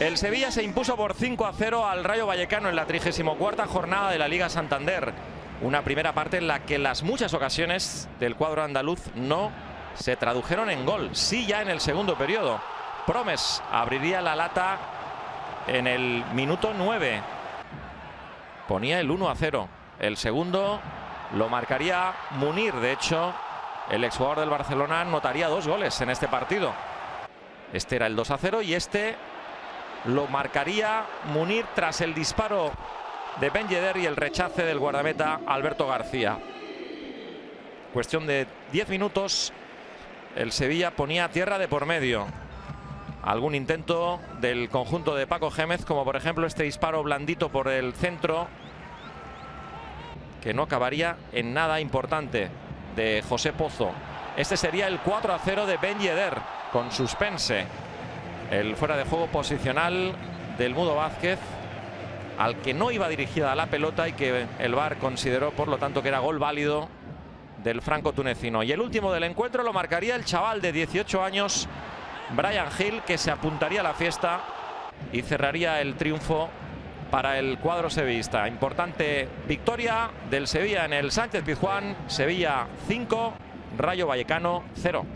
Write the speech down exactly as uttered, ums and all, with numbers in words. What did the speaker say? El Sevilla se impuso por cinco a cero al Rayo Vallecano en la trigésima cuarta jornada de la Liga Santander. Una primera parte en la que las muchas ocasiones del cuadro andaluz no se tradujeron en gol. Sí, ya en el segundo periodo. Promes abriría la lata en el minuto nueve. Ponía el uno a cero. El segundo lo marcaría Munir. De hecho, el exjugador del Barcelona anotaría dos goles en este partido. Este era el dos a cero y este lo marcaría Munir tras el disparo de Ben Yedder y el rechace del guardameta Alberto García. Cuestión de diez minutos, el Sevilla ponía tierra de por medio. Algún intento del conjunto de Paco Gémez, como por ejemplo este disparo blandito por el centro, que no acabaría en nada importante, de José Pozo. Este sería el cuatro a cero de Ben Yedder, con suspense. El fuera de juego posicional del Mudo Vázquez, al que no iba dirigida la pelota y que el V A R consideró, por lo tanto, que era gol válido del franco-tunecino. Y el último del encuentro lo marcaría el chaval de dieciocho años, Bryan Gil, que se apuntaría a la fiesta y cerraría el triunfo para el cuadro sevillista. Importante victoria del Sevilla en el Sánchez-Pizjuán. Sevilla cinco, Rayo Vallecano cero.